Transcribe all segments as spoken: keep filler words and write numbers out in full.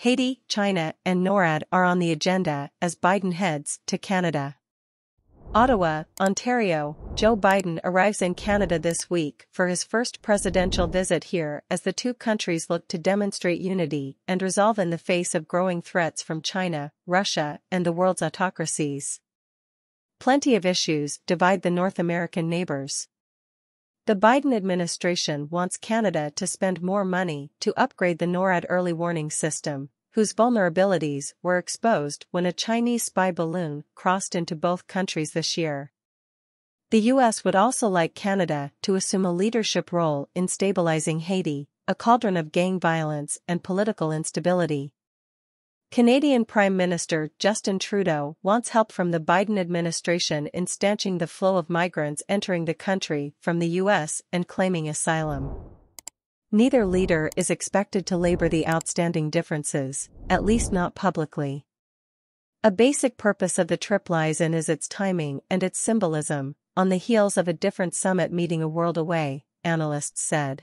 Haiti, China, and NORAD are on the agenda as Biden heads to Canada. Ottawa, Ontario. Joe Biden arrives in Canada this week for his first presidential visit here as the two countries look to demonstrate unity and resolve in the face of growing threats from China, Russia, and the world's autocracies. Plenty of issues divide the North American neighbors. The Biden administration wants Canada to spend more money to upgrade the NORAD early warning system, whose vulnerabilities were exposed when a Chinese spy balloon crossed into both countries this year. The U S would also like Canada to assume a leadership role in stabilizing Haiti, a cauldron of gang violence and political instability. Canadian Prime Minister Justin Trudeau wants help from the Biden administration in stanching the flow of migrants entering the country from the U S and claiming asylum. Neither leader is expected to labor the outstanding differences, at least not publicly. A basic purpose of the trip lies in is its timing and its symbolism, on the heels of a different summit meeting a world away, analysts said.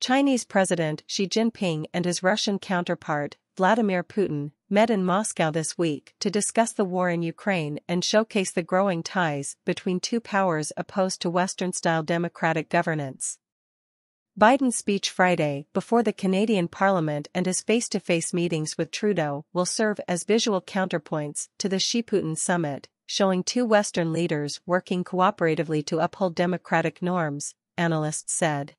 Chinese President Xi Jinping and his Russian counterpart, Vladimir Putin, met in Moscow this week to discuss the war in Ukraine and showcase the growing ties between two powers opposed to Western-style democratic governance. Biden's speech Friday before the Canadian Parliament and his face-to-face meetings with Trudeau will serve as visual counterpoints to the Xi-Putin summit, showing two Western leaders working cooperatively to uphold democratic norms, analysts said.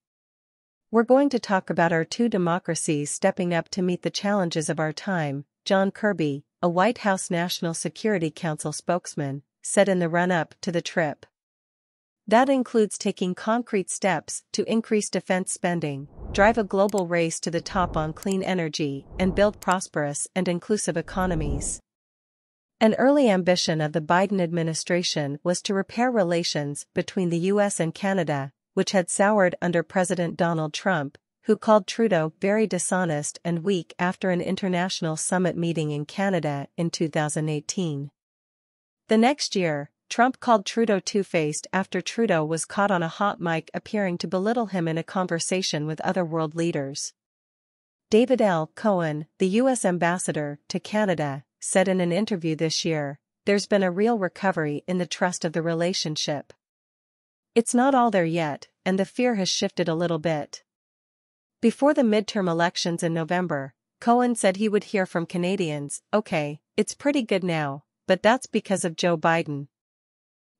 "We're going to talk about our two democracies stepping up to meet the challenges of our time," John Kirby, a White House National Security Council spokesman, said in the run-up to the trip. That includes taking concrete steps to increase defense spending, drive a global race to the top on clean energy, and build prosperous and inclusive economies. An early ambition of the Biden administration was to repair relations between the U S and Canada, which had soured under President Donald Trump, who called Trudeau very dishonest and weak after an international summit meeting in Canada in two thousand eighteen. The next year, Trump called Trudeau two-faced after Trudeau was caught on a hot mic appearing to belittle him in a conversation with other world leaders. David L. Cohen, the U S ambassador to Canada, said in an interview this year, "There's been a real recovery in the trust of the relationship. It's not all there yet, and the fear has shifted a little bit." Before the midterm elections in November, Cohen said he would hear from Canadians, "Okay, it's pretty good now, but that's because of Joe Biden."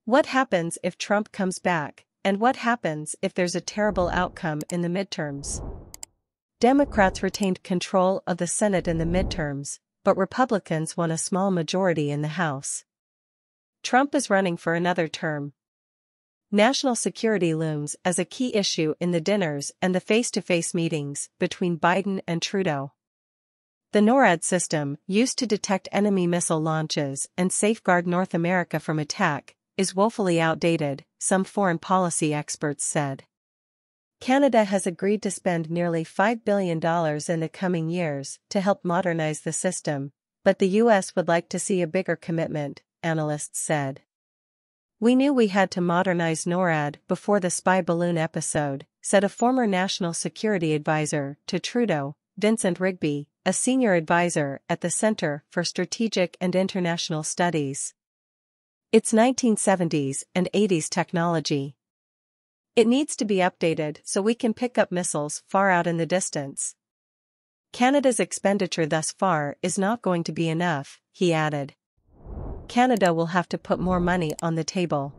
What happens if Trump comes back, and what happens if there's a terrible outcome in the midterms? Democrats retained control of the Senate in the midterms, but Republicans won a small majority in the House. Trump is running for another term. National security looms as a key issue in the dinners and the face-to-face meetings between Biden and Trudeau. The NORAD system, used to detect enemy missile launches and safeguard North America from attack, is woefully outdated, some foreign policy experts said. Canada has agreed to spend nearly five billion dollars in the coming years to help modernize the system, but the U S would like to see a bigger commitment, analysts said. "We knew we had to modernize NORAD before the spy balloon episode," said a former national security advisor to Trudeau, Vincent Rigby, a senior advisor at the Centre for Strategic and International Studies. "It's nineteen seventies and eighties technology. It needs to be updated so we can pick up missiles far out in the distance. Canada's expenditure thus far is not going to be enough," he added. "Canada will have to put more money on the table.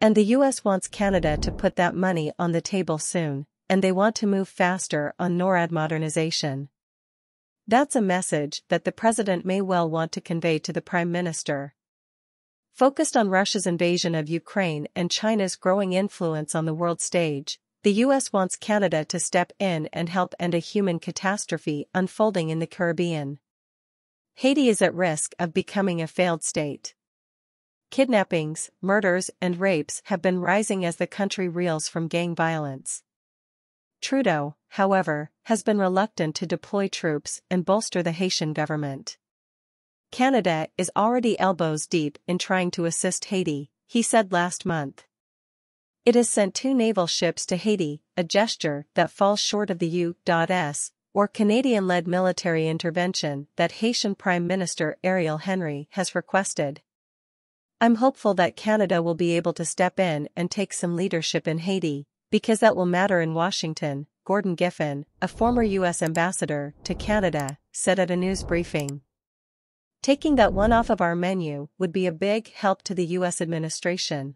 And the U S wants Canada to put that money on the table soon, and they want to move faster on NORAD modernization." That's a message that the president may well want to convey to the prime minister. Focused on Russia's invasion of Ukraine and China's growing influence on the world stage, the U S wants Canada to step in and help end a human catastrophe unfolding in the Caribbean. Haiti is at risk of becoming a failed state. Kidnappings, murders, and rapes have been rising as the country reels from gang violence. Trudeau, however, has been reluctant to deploy troops and bolster the Haitian government. "Canada is already elbows deep in trying to assist Haiti," he said last month. "It has sent two naval ships to Haiti, a gesture that falls short of the U S or Canadian-led military intervention that Haitian Prime Minister Ariel Henry has requested. I'm hopeful that Canada will be able to step in and take some leadership in Haiti, because that will matter in Washington, Gordon Giffen, a former U S ambassador to Canada, said at a news briefing. Taking that one off of our menu would be a big help to the U S administration,